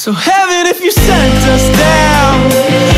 So heaven, if you sent us down.